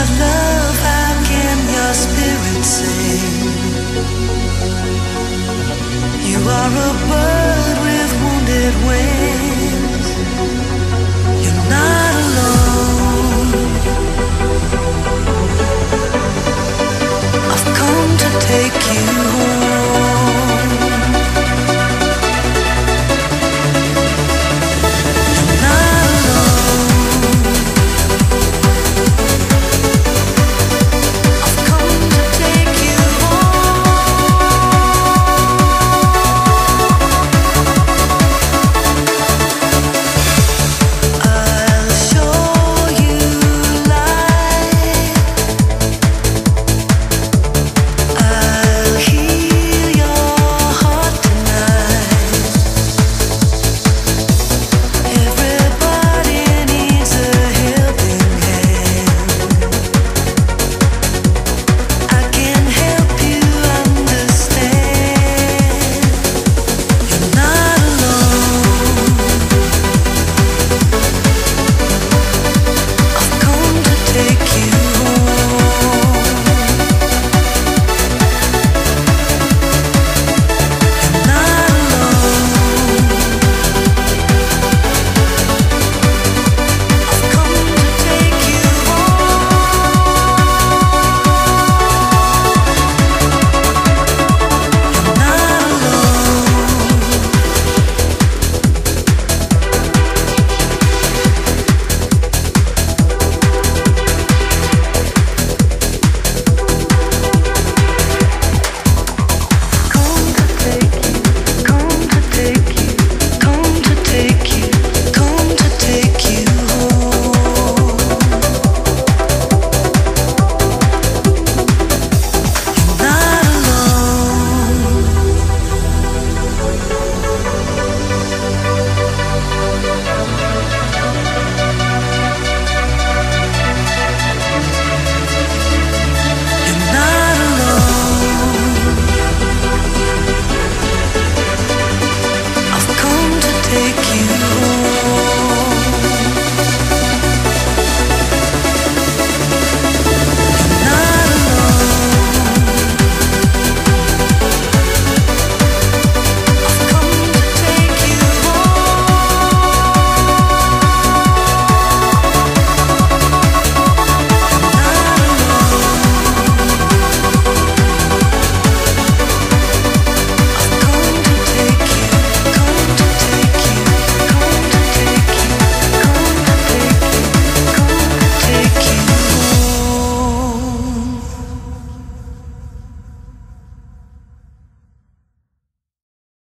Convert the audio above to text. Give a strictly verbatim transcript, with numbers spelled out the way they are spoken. of love, how can your spirit sing? You are a bird with wounded wings.